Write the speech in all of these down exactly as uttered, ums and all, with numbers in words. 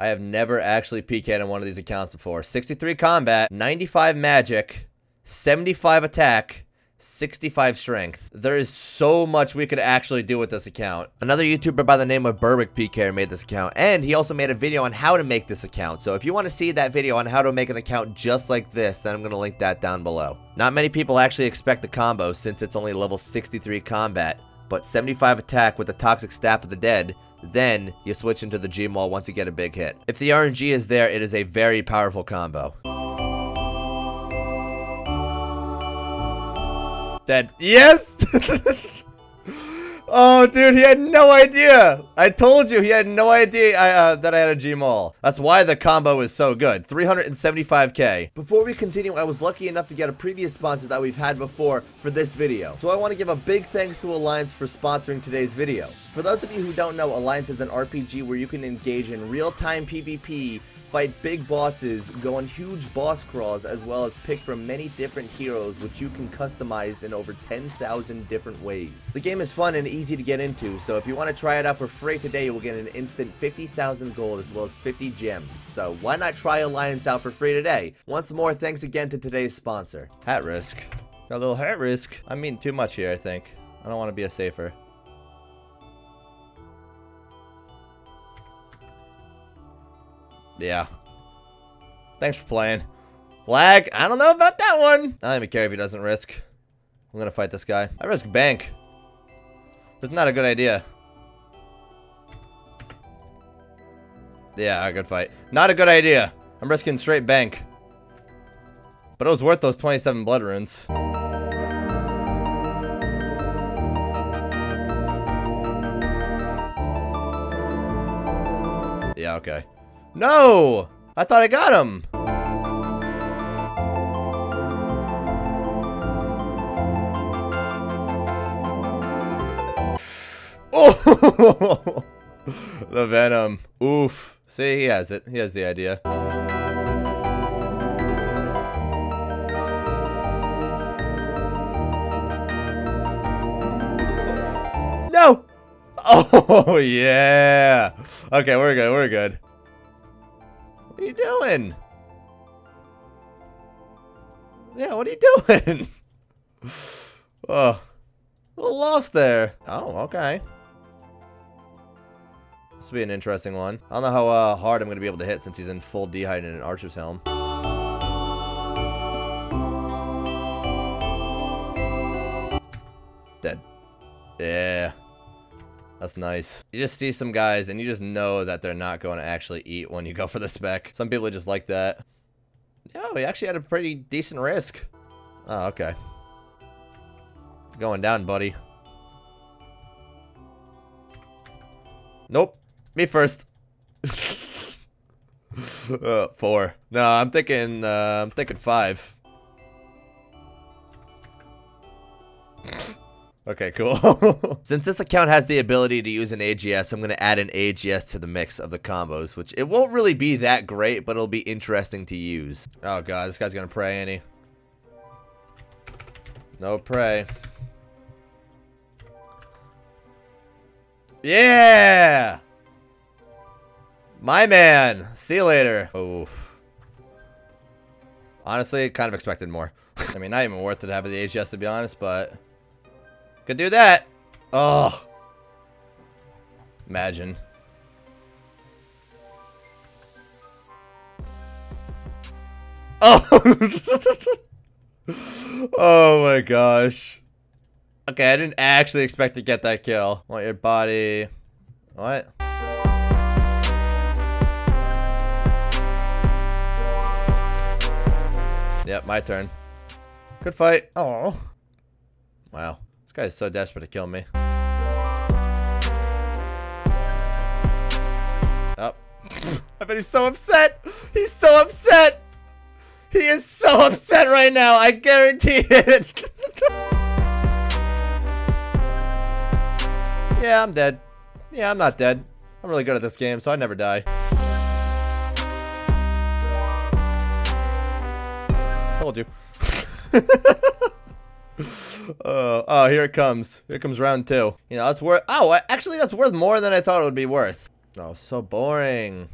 I have never actually P K'd on one of these accounts before. sixty-three combat, ninety-five magic, seventy-five attack, sixty-five strength. There is so much we could actually do with this account. Another YouTuber by the name of Berwick P K made this account, and he also made a video on how to make this account. So if you want to see that video on how to make an account just like this, then I'm going to link that down below. Not many people actually expect the combo since it's only level sixty-three combat, but seventy-five attack with the toxic staff of the dead. Then you switch into the G-maul once you get a big hit. If the R N G is there, it is a very powerful combo. Dead. Yes! Oh, dude, he had no idea. I told you he had no idea I, uh, that I had a G-maul. That's why the combo is so good. three hundred seventy-five K. Before we continue, I was lucky enough to get a previous sponsor that we've had before for this video. So I want to give a big thanks to Alliance for sponsoring today's video. For those of you who don't know, Alliance is an R P G where you can engage in real-time PvP, fight big bosses, go on huge boss crawls, as well as pick from many different heroes, which you can customize in over ten thousand different ways. The game is fun and easy to get into, so if you want to try it out for free today, you will get an instant fifty thousand gold as well as fifty gems. So why not try Alliance out for free today? Once more, thanks again to today's sponsor. Hat risk. Got a little hat risk. I'm eating too much here, I think. I don't want to be a safer. Yeah. Thanks for playing. Flag, I don't know about that one. I don't even care if he doesn't risk. I'm gonna fight this guy. I risk bank. That's not a good idea. Yeah, a good fight. Not a good idea. I'm risking straight bank. But it was worth those twenty-seven blood runes. Yeah, okay. No! I thought I got him! Oh! The venom. Oof. See, he has it. He has the idea. No! Oh, yeah! Okay, we're good. We're good. What are you doing? Yeah, what are you doing? Oh, a little lost there. Oh, okay. This will be an interesting one. I don't know how uh, hard I'm going to be able to hit since he's in full dehyde and an archer's helm. Dead. Yeah. That's nice. You just see some guys and you just know that they're not going to actually eat when you go for the spec. Some people are just like that. Oh, he actually had a pretty decent risk. Oh, okay. Going down, buddy. Nope. Me first. uh, four. No, I'm thinking, uh, I'm thinking five. Okay, cool. Since this account has the ability to use an A G S, I'm going to add an A G S to the mix of the combos, which it won't really be that great, but it'll be interesting to use. Oh, God. This guy's going to pray, ain't he? No pray. Yeah! My man. See you later. Oof. Honestly, kind of expected more. I mean, not even worth it to have the A G S, to be honest, but... could do that. Oh. Imagine. Oh. Oh my gosh. Okay, I didn't actually expect to get that kill. Want your body. What? Yep, my turn. Good fight. Oh. Wow. This guy is so desperate to kill me. Oh. I bet he's so upset. He's so upset. He is so upset right now. I guarantee it. Yeah, I'm dead. Yeah, I'm not dead. I'm really good at this game, so I never die. Told you. Uh, oh, here it comes. Here comes round two. You know, that's worth... oh, actually, that's worth more than I thought it would be worth. Oh, so boring.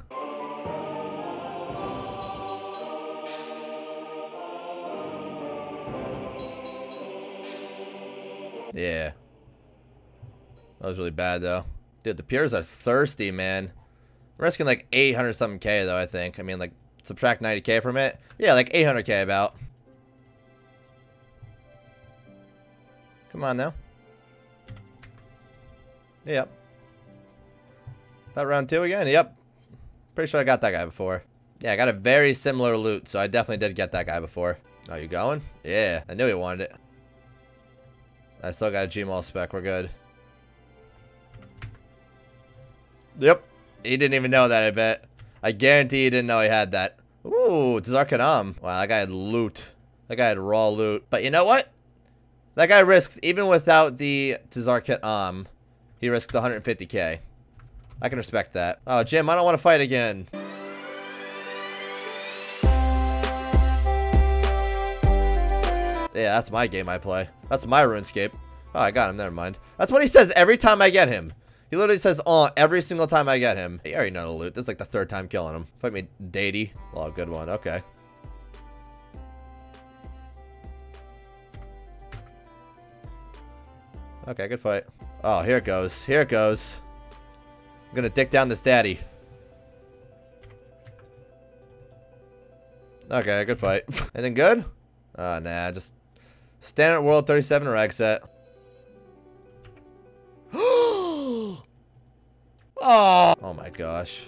Yeah. That was really bad, though. Dude, the Pures are thirsty, man. I'm risking like eight hundred something K, though, I think. I mean, like, subtract ninety K from it. Yeah, like eight hundred K about. Come on now. Yep. That round two again? Yep. Pretty sure I got that guy before. Yeah, I got a very similar loot, so I definitely did get that guy before. Oh, you going? Yeah, I knew he wanted it. I still got a G-maul spec. We're good. Yep. He didn't even know that, I bet. I guarantee he didn't know he had that. Ooh, Tzarkanam. Wow, that guy had loot. That guy had raw loot. But you know what? That guy risked, even without the Tzarkanam, he risked one hundred fifty K. I can respect that. Oh, Jim, I don't want to fight again. Yeah, that's my game I play. That's my RuneScape. Oh, I got him. Never mind. That's what he says every time I get him. He literally says, oh, every single time I get him. He already know the loot. This is like the third time killing him. Fight me, Dehyde. Oh, good one. Okay. Okay, good fight. Oh, here it goes. Here it goes. I'm going to dick down this daddy. Okay, good fight. Anything good? Oh, nah. Just standard World thirty-seven or exit. Oh! Oh, my gosh.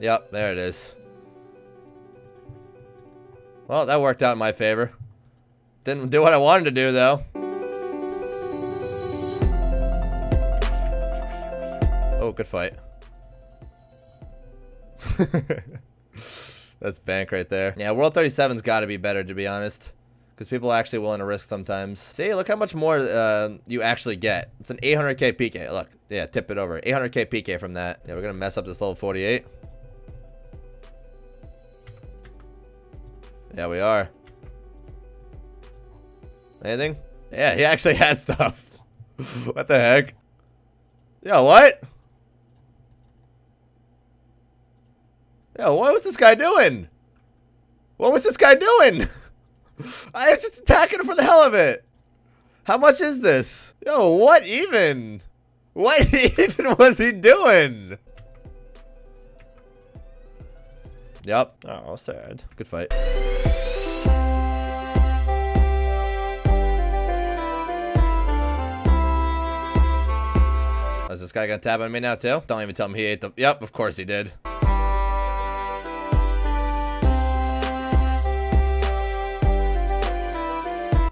Yep, there it is. Well, that worked out in my favor. Didn't do what I wanted to do, though. Oh, good fight. That's bank right there. Yeah, World thirty-seven's got to be better, to be honest. Because people are actually willing to risk sometimes. See, look how much more uh, you actually get. It's an eight hundred K P K. Look, yeah, tip it over. eight hundred K P K from that. Yeah, we're going to mess up this level forty-eight. Yeah, we are. Anything? Yeah, he actually had stuff. What the heck? Yo, what? Yo, what was this guy doing? What was this guy doing? I was just attacking him for the hell of it. How much is this? Yo, what even? What even was he doing? Yep. Oh, sad. Good fight. Is this guy gonna tab on me now too? Don't even tell me he ate the- Yep, of course he did.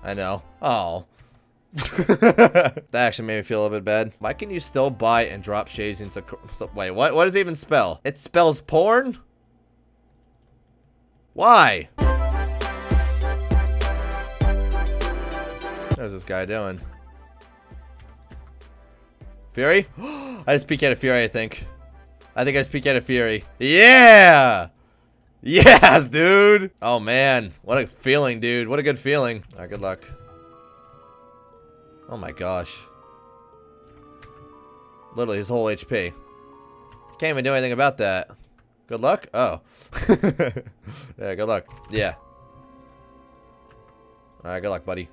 I know. Oh. That actually made me feel a little bit bad. Why can you still buy and drop shades into- Wait, what? What does it even spell? It spells porn? Why? What is this guy doing? Fury? I just P K'd a Fury, I think. I think I just P K'd a Fury. Yeah! Yes, dude! Oh, man. What a feeling, dude. What a good feeling. All right, good luck. Oh, my gosh. Literally his whole H P. Can't even do anything about that. Good luck? Oh. Yeah, good luck. Yeah. Alright, good luck, buddy.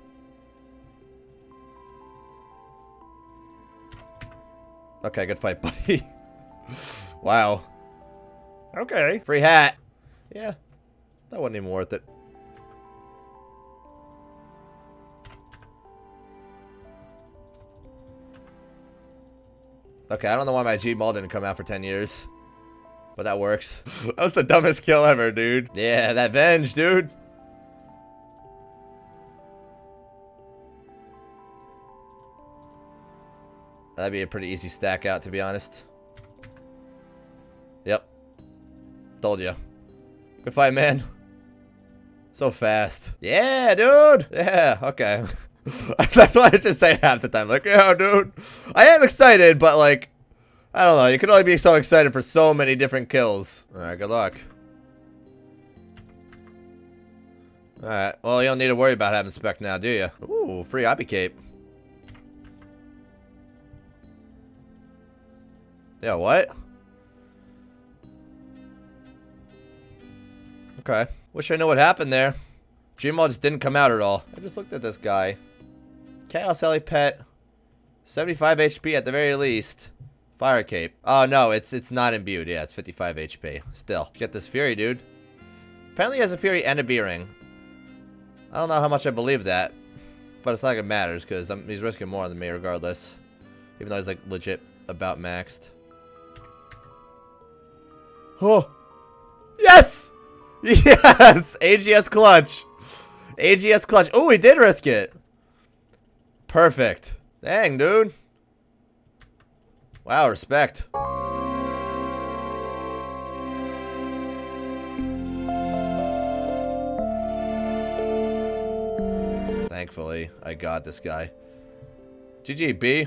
Okay, good fight, buddy. Wow. Okay. Free hat. Yeah. That wasn't even worth it. Okay, I don't know why my G-maul didn't come out for ten years. But that works. That was the dumbest kill ever, dude. Yeah, that venge, dude. That'd be a pretty easy stack out, to be honest. Yep. Told ya. Good fight, man. So fast. Yeah, dude. Yeah, okay. That's what I just say half the time. Like, yeah, dude. I am excited, but like... I don't know, you can only be so excited for so many different kills. Alright, good luck. Alright, well, you don't need to worry about having spec now, do you? Ooh, free obby cape. Yeah, what? Okay. Wish I know what happened there. G-maul just didn't come out at all. I just looked at this guy. Chaos Ellie pet. seventy-five H P at the very least. Fire Cape. Oh, no, it's it's not imbued. Yeah, it's fifty-five H P. Still. Get this Fury, dude. Apparently he has a Fury and a B-Ring. I don't know how much I believe that. But it's not like it matters, because he's risking more than me regardless. Even though he's, like, legit about maxed. Oh. Yes! Yes! A G S clutch. A G S clutch. Oh, he did risk it. Perfect. Dang, dude. Wow, respect. Thankfully, I got this guy. G G B.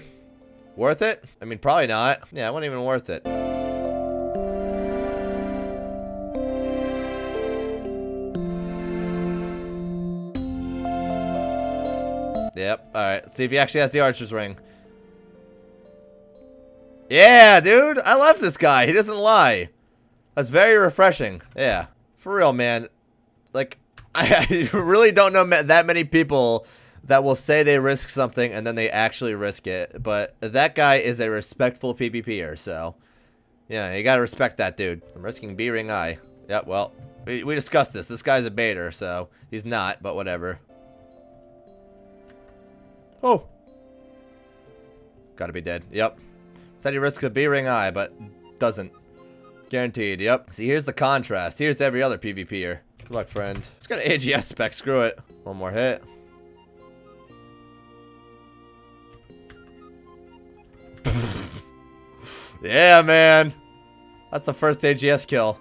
Worth it? I mean, probably not. Yeah, it wasn't even worth it. Yep, alright. Let's see if he actually has the archer's ring. Yeah, dude! I love this guy. He doesn't lie. That's very refreshing. Yeah. For real, man. Like, I, I really don't know ma that many people that will say they risk something and then they actually risk it. But that guy is a respectful PvPer, so... yeah, you gotta respect that dude. I'm risking B-Ring I. Yeah, well, we, we discussed this. This guy's a baiter, so... he's not, but whatever. Oh! Gotta be dead. Yep. Said he risks a B-Ring I, but doesn't. Guaranteed, yep. See, here's the contrast. Here's every other PvPer. Good luck, friend. Just got an A G S spec, screw it. One more hit. Yeah, man. That's the first A G S kill.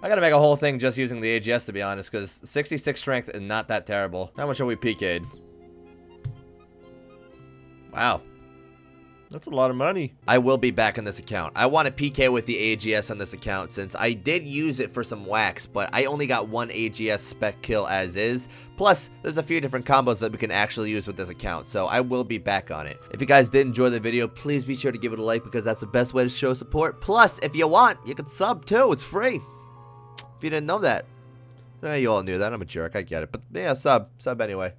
I gotta make a whole thing just using the A G S, to be honest, because sixty-six strength is not that terrible. How much are we P K'd? Wow. That's a lot of money. I will be back on this account. I want to P K with the A G S on this account since I did use it for some wax, but I only got one A G S spec kill as is. Plus, there's a few different combos that we can actually use with this account, so I will be back on it. If you guys did enjoy the video, please be sure to give it a like because that's the best way to show support. Plus, if you want, you can sub too. It's free. If you didn't know that. Eh, you all knew that. I'm a jerk. I get it. But yeah, sub. Sub anyway.